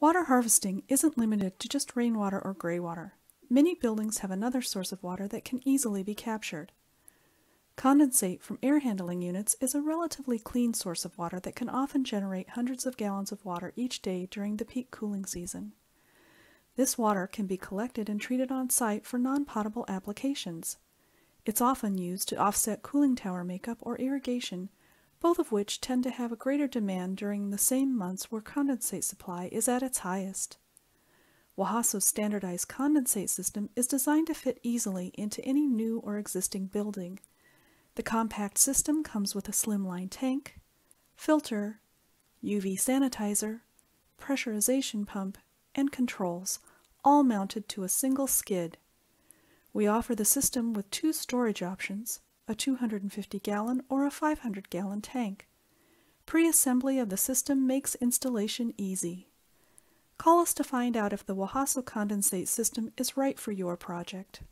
Water harvesting isn't limited to just rainwater or gray water. Many buildings have another source of water that can easily be captured. Condensate from air handling units is a relatively clean source of water that can often generate hundreds of gallons of water each day during the peak cooling season. This water can be collected and treated on site for non-potable applications. It's often used to offset cooling tower makeup or irrigation, both of which tend to have a greater demand during the same months where condensate supply is at its highest. Wahaso's standardized condensate system is designed to fit easily into any new or existing building. The compact system comes with a slimline tank, filter, UV sanitizer, pressurization pump, and controls, all mounted to a single skid. We offer the system with two storage options, a 250-gallon or a 500-gallon tank. Pre-assembly of the system makes installation easy. Call us to find out if the Wahaso condensate system is right for your project.